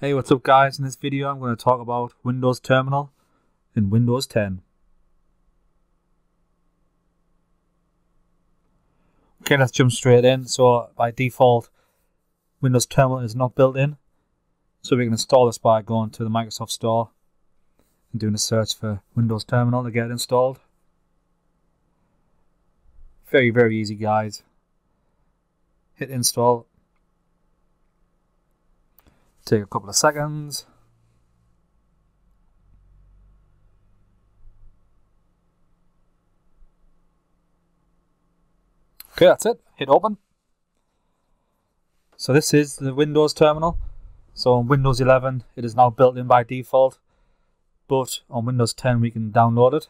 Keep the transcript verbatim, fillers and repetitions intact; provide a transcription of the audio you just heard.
Hey, what's up guys? In this video I'm going to talk about Windows Terminal in Windows ten. Okay, let's jump straight in. So by default Windows Terminal is not built in, so we can install this by going to the Microsoft Store and doing a search for Windows Terminal to get it installed. Very very easy guys. Hit install. Take a couple of seconds. Okay, that's it. Hit open. So this is the Windows Terminal. So on Windows eleven, it is now built in by default, but on Windows ten, we can download it.